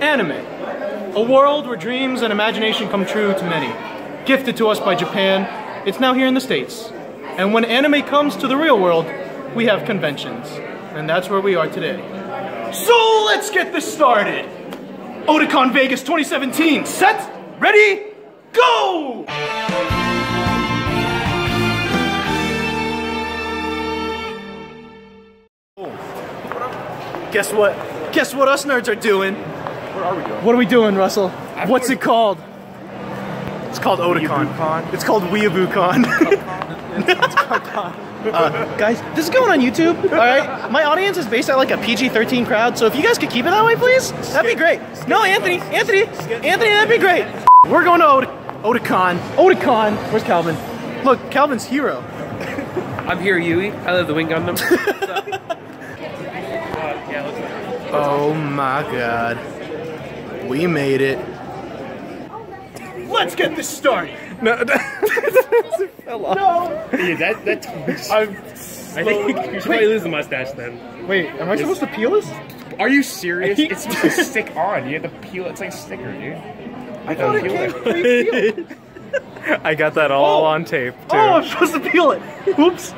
Anime. A world where dreams and imagination come true to many. Gifted to us by Japan, it's now here in the States. And when anime comes to the real world, we have conventions. And that's where we are today. So let's get this started! Otakon Vegas 2017, set, ready, go! Guess what? Guess what us nerds are doing? What are we doing? What are we doing, Russell? What's it called? It's called Otakon. It's called WeeabooCon. Guys, this is going on YouTube, alright? My audience is based at like a PG-13 crowd, so if you guys could keep it that way, please, that'd be great. No, Anthony, that'd be great. We're going to Otakon. Where's Calvin? Look, Calvin's hero. I'm here, Yui. I love the Wing Gundam. Oh my god. We made it. Let's get this started. No, that fell off. No. Yeah, I think you should probably lose the mustache then. Wait, am I supposed to peel this? Are you serious? It's supposed to stick on. You have to peel it. It's like a sticker, dude. I thought it came pre-peeled. I got that all on tape, too. Oh, I'm supposed to peel it. Oops.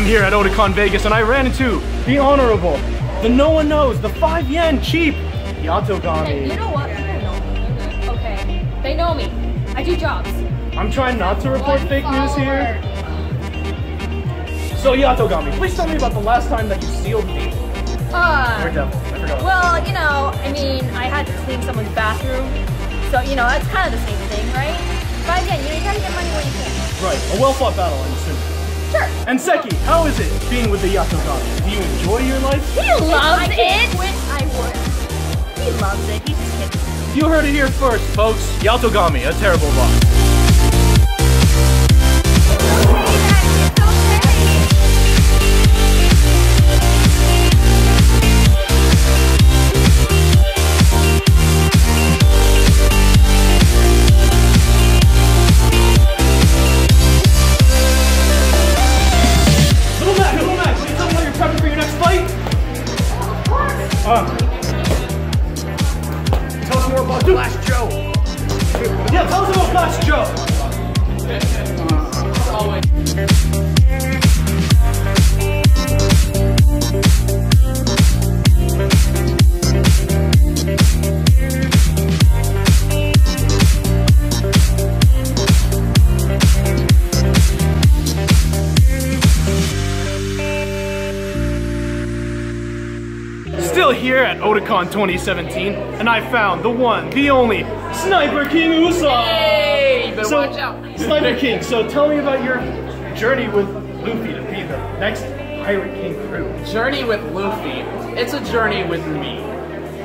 Here at Otakon Vegas, and I ran into the honorable, the no one knows, the 5 yen cheap Yatogami. You know what? People know me. Okay, they know me. I do jobs. I'm trying not to report fake news here. So Yatogami, please tell me about the last time that you sealed me. Or devil. I forgot. Well, you know, I mean, I had to clean someone's bathroom, so you know that's kind of the same thing, right? 5 yen, you gotta get money where you can. Right. A well-fought battle, I'm assuming. Sure. And Seki, how is it being with the Yatogami? Do you enjoy your life? He loves it! I would. He loves it. He's just kidding. You heard it here first, folks. Yatogami, a terrible boss. Here at Otakon 2017, and I found the one, the only, Sniper King Usopp! Hey, better watch out! Sniper King, so tell me about your journey with Luffy to be the next Pirate King crew. Journey with Luffy? It's a journey with me.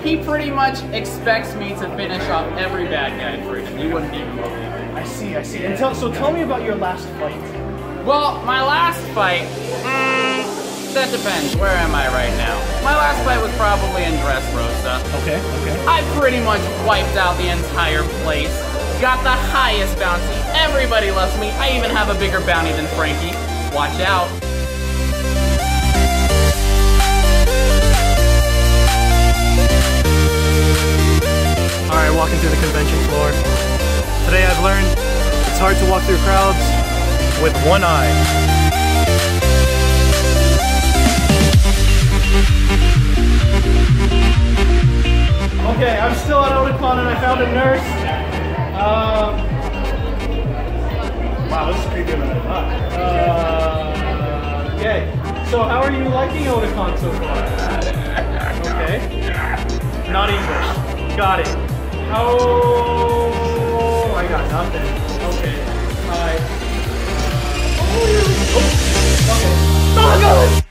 He pretty much expects me to finish off every bad guy for him. He wouldn't even love me. I see. And tell me about your last fight. Well, my last fight... that depends. Where am I right now? My last fight was probably in Dressrosa. Okay. I pretty much wiped out the entire place. Got the highest bounty. Everybody loves me. I even have a bigger bounty than Franky. Watch out. Alright, walking through the convention floor. Today I've learned it's hard to walk through crowds with one eye. Okay, I'm still at Otakon and I found a nurse. Wow, this is creepier than I thought. Okay, so how are you liking Otakon so far? Okay. Not English. Got it. Oh, I got nothing. Okay. Hi. Oh, okay. Oh, God!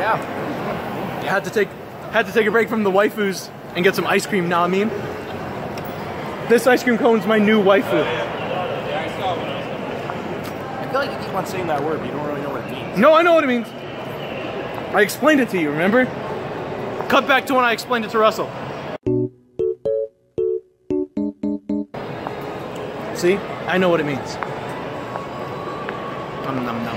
Yeah. Had to take a break from the waifus and get some ice cream, know what I mean? This ice cream cone's my new waifu. I feel like you keep on saying that word, but you don't really know what it means. No, I know what it means. I explained it to you, remember? Cut back to when I explained it to Russell. See? I know what it means. Nom nom nom.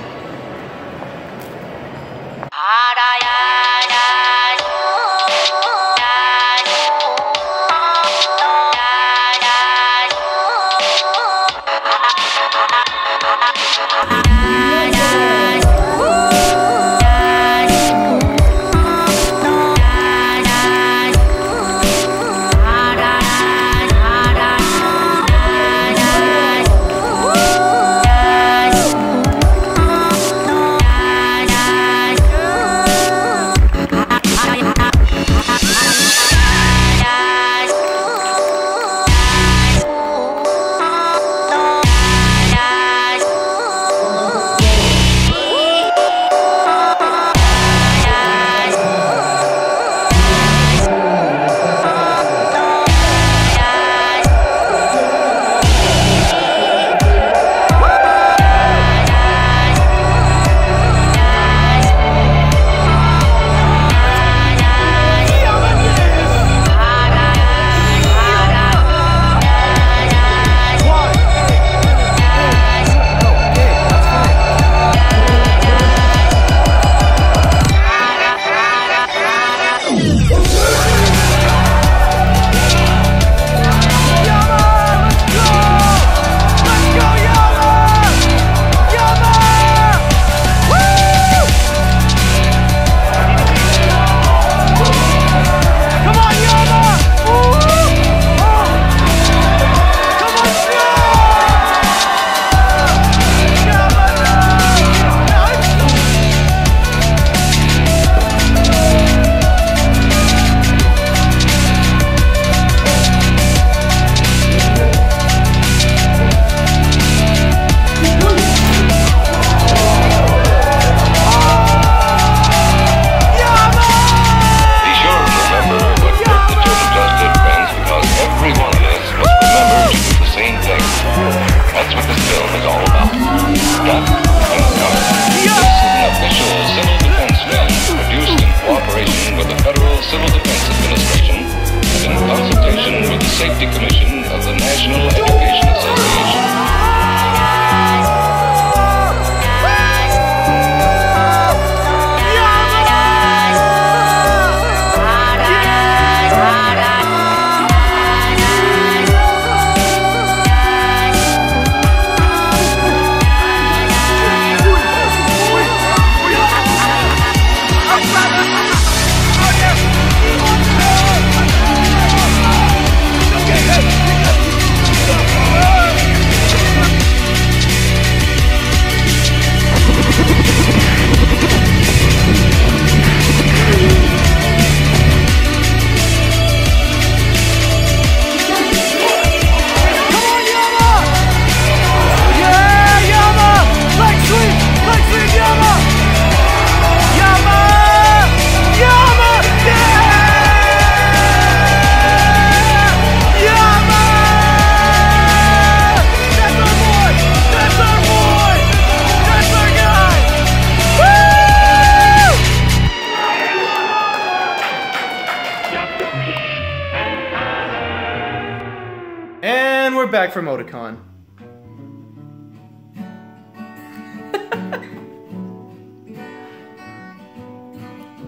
Back from Otakon.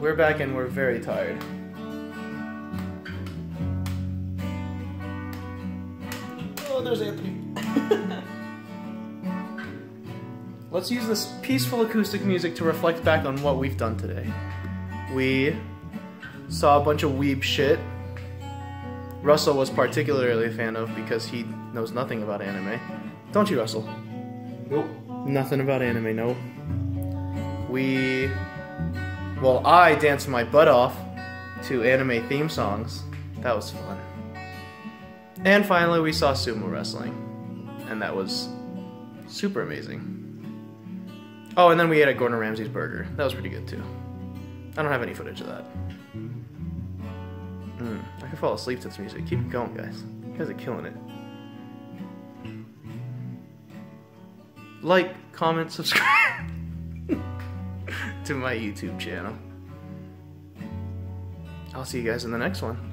We're back and we're very tired. Oh, there's Anthony. Let's use this peaceful acoustic music to reflect back on what we've done today. We saw a bunch of weeb shit. Russell was particularly a fan of because he knows nothing about anime. Don't you, Russell? Nope. Nothing about anime, nope. Well, I danced my butt off to anime theme songs. That was fun. And finally, we saw sumo wrestling. And that was super amazing. Oh, and then we ate at Gordon Ramsay's burger. That was pretty good, too. I don't have any footage of that. I could fall asleep to this music. Keep going, guys. You guys are killing it. Like, comment, subscribe to my YouTube channel. I'll see you guys in the next one.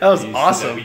That was awesome.